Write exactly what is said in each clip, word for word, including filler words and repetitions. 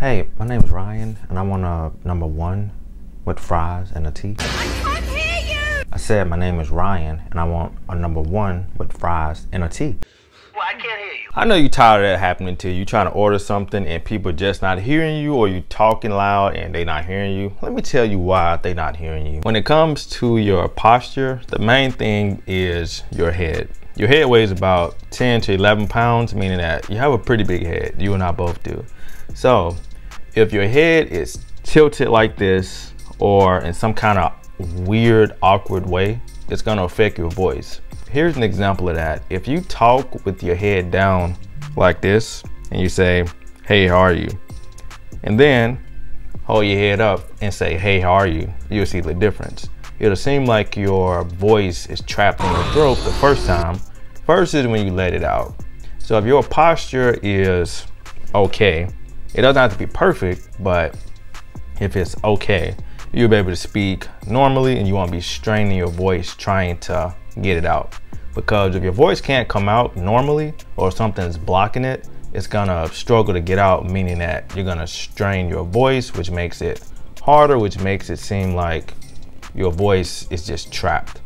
Hey, my name's Ryan, and I want a number one with fries and a tea. I can't hear you! I said my name is Ryan, and I want a number one with fries and a tea. Well, I can't hear you. I know you're tired of that happening to you. You're trying to order something, and people just not hearing you, or you talking loud, and they not hearing you. Let me tell you why they not hearing you. When it comes to your posture, the main thing is your head. Your head weighs about ten to eleven pounds, meaning that you have a pretty big head. You and I both do. So, if your head is tilted like this or in some kind of weird, awkward way, it's gonna affect your voice. Here's an example of that. If you talk with your head down like this and you say, hey, how are you? And then hold your head up and say, hey, how are you? You'll see the difference. It'll seem like your voice is trapped in your throat the first time versus when you let it out. So if your posture is okay, it doesn't have to be perfect, but if it's okay, you'll be able to speak normally and you won't be straining your voice trying to get it out. Because if your voice can't come out normally or something's blocking it, it's gonna struggle to get out, meaning that you're gonna strain your voice, which makes it harder, which makes it seem like your voice is just trapped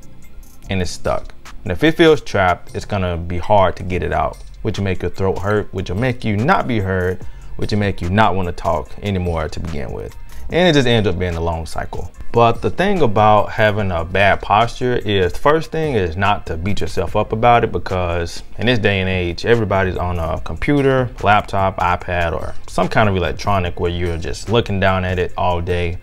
and it's stuck. And if it feels trapped, it's gonna be hard to get it out, which will make your throat hurt, which will make you not be heard, which will make you not want to talk anymore to begin with. And it just ends up being a long cycle. But the thing about having a bad posture is, the first thing is not to beat yourself up about it, because in this day and age, everybody's on a computer, laptop, iPad, or some kind of electronic where you're just looking down at it all day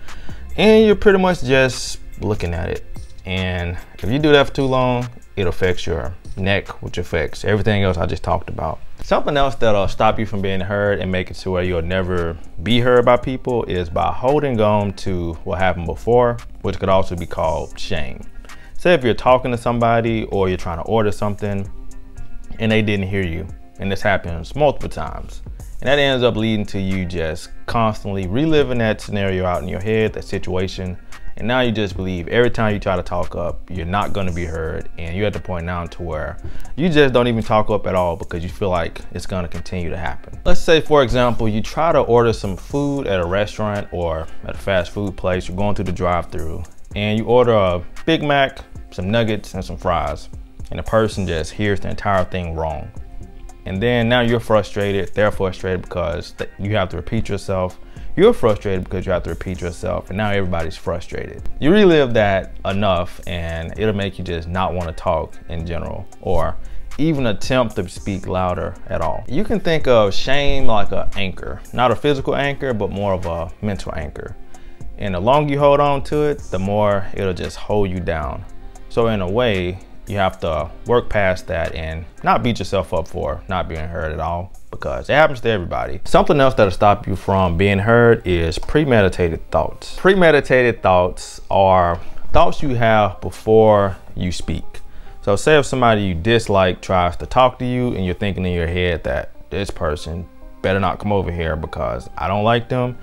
and you're pretty much just looking at it. And if you do that for too long, it affects your neck, which affects everything else I just talked about. Something else that'll stop you from being heard and make it to where you'll never be heard by people is by holding on to what happened before, which could also be called shame. Say if you're talking to somebody or you're trying to order something and they didn't hear you, and this happens multiple times. And that ends up leading to you just constantly reliving that scenario out in your head, that situation. And now you just believe every time you try to talk up, you're not gonna be heard. And you're at the point now to where you just don't even talk up at all because you feel like it's gonna continue to happen. Let's say, for example, you try to order some food at a restaurant or at a fast food place. You're going through the drive-thru and you order a Big Mac, some nuggets, and some fries. And the person just hears the entire thing wrong. And then now you're frustrated, they're frustrated because th- you have to repeat yourself. You're frustrated because you have to repeat yourself, and now everybody's frustrated. You relive that enough and it'll make you just not want to talk in general or even attempt to speak louder at all. You can think of shame like an anchor, not a physical anchor, but more of a mental anchor. And the longer you hold on to it, the more it'll just hold you down. So in a way, you have to work past that and not beat yourself up for not being heard at all, because it happens to everybody. Something else that'll stop you from being heard is premeditated thoughts. Premeditated thoughts are thoughts you have before you speak. So say if somebody you dislike tries to talk to you and you're thinking in your head that this person better not come over here because I don't like them.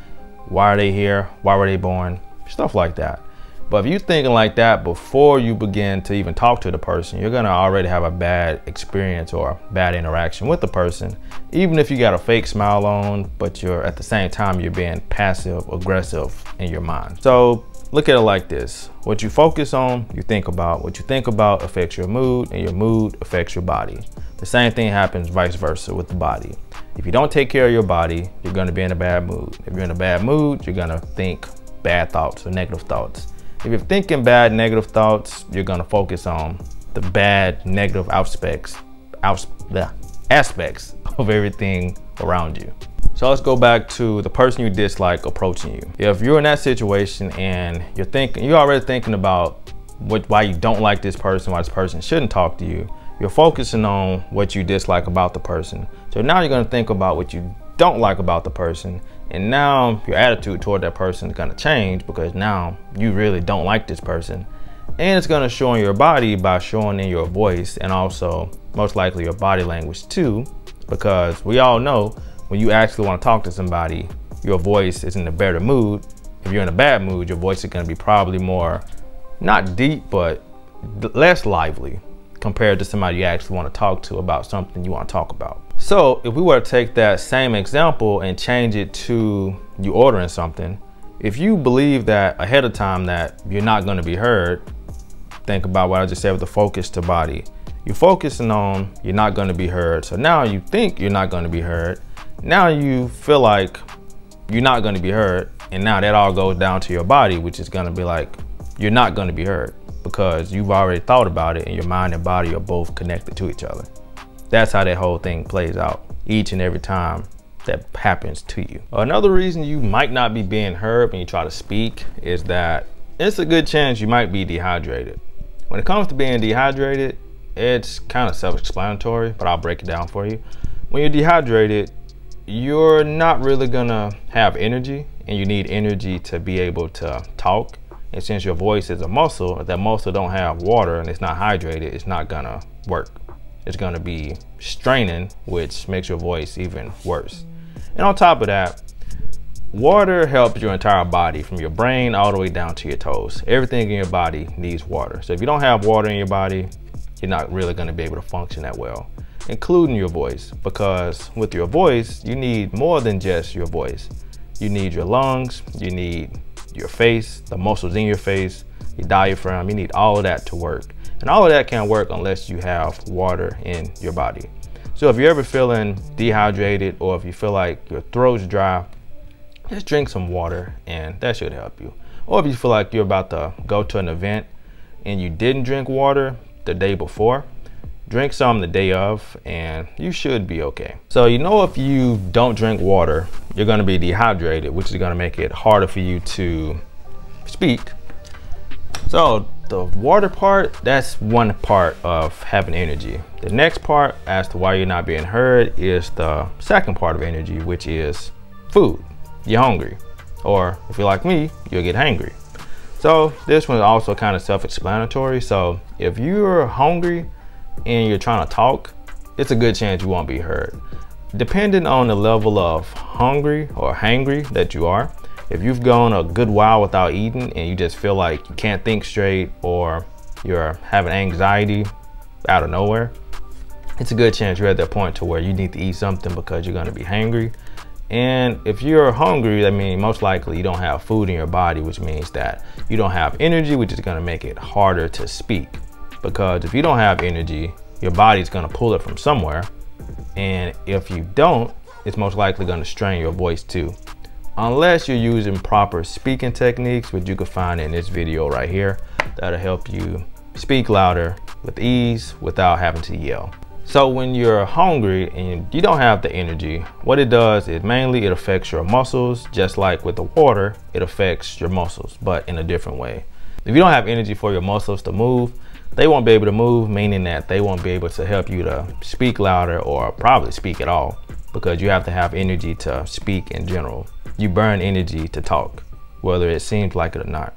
Why are they here? Why were they born? Stuff like that. But if you're thinking like that before you begin to even talk to the person, you're gonna already have a bad experience or bad interaction with the person, even if you got a fake smile on, but you're at the same time, you're being passive aggressive in your mind. So look at it like this. What you focus on, you think about. What you think about affects your mood, and your mood affects your body. The same thing happens vice versa with the body. If you don't take care of your body, you're gonna be in a bad mood. If you're in a bad mood, you're gonna think bad thoughts or negative thoughts. If you're thinking bad, negative thoughts, you're gonna focus on the bad, negative aspects, aspects of everything around you. So let's go back to the person you dislike approaching you. If you're in that situation and you're thinking, you're already thinking about what, why you don't like this person, why this person shouldn't talk to you, you're focusing on what you dislike about the person. So now you're gonna think about what you don't like about the person, and now your attitude toward that person is gonna change because now you really don't like this person. And it's gonna show in your body by showing in your voice and also most likely your body language too, because we all know when you actually wanna talk to somebody, your voice is in a better mood. If you're in a bad mood, your voice is gonna be probably more, not deep, but less lively compared to somebody you actually wanna talk to about something you wanna talk about. So if we were to take that same example and change it to you ordering something, if you believe that ahead of time that you're not going to be heard, think about what I just said with the focus to body. You're focusing on you're not going to be heard. So now you think you're not going to be heard. Now you feel like you're not going to be heard. And now that all goes down to your body, which is going to be like, you're not going to be heard because you've already thought about it and your mind and body are both connected to each other. That's how that whole thing plays out each and every time that happens to you. Another reason you might not be being heard when you try to speak is that it's a good chance you might be dehydrated. When it comes to being dehydrated, it's kind of self-explanatory, but I'll break it down for you. When you're dehydrated, you're not really gonna have energy, and you need energy to be able to talk. And since your voice is a muscle, if that muscle don't have water and it's not hydrated, it's not gonna work. It's gonna be straining, which makes your voice even worse. And on top of that, water helps your entire body, from your brain all the way down to your toes. Everything in your body needs water. So if you don't have water in your body, you're not really gonna be able to function that well, including your voice, because with your voice, you need more than just your voice. You need your lungs, you need your face, the muscles in your face, your diaphragm, you need all of that to work. And all of that can't work unless you have water in your body. So if you're ever feeling dehydrated, or if you feel like your throat's dry, just drink some water and that should help you. Or if you feel like you're about to go to an event and you didn't drink water the day before, drink some the day of and you should be okay. So you know if you don't drink water, you're gonna be dehydrated, which is gonna make it harder for you to speak. So the water part, that's one part of having energy. The next part as to why you're not being heard is the second part of energy, which is food. You're hungry, or if you're like me, you'll get hangry. So this one is also kind of self-explanatory. So if you're hungry and you're trying to talk, it's a good chance you won't be heard. Depending on the level of hungry or hangry that you are, if you've gone a good while without eating and you just feel like you can't think straight, or you're having anxiety out of nowhere, it's a good chance you're at that point to where you need to eat something because you're gonna be hangry. And if you're hungry, that means most likely you don't have food in your body, which means that you don't have energy, which is gonna make it harder to speak. Because if you don't have energy, your body's gonna pull it from somewhere. And if you don't, it's most likely gonna strain your voice too. Unless you're using proper speaking techniques, which you can find in this video right here, that'll help you speak louder with ease without having to yell. So when you're hungry and you don't have the energy, what it does is mainly it affects your muscles, just like with the water, it affects your muscles, but in a different way. If you don't have energy for your muscles to move, they won't be able to move, meaning that they won't be able to help you to speak louder or probably speak at all, because you have to have energy to speak in general. You burn energy to talk, whether it seems like it or not.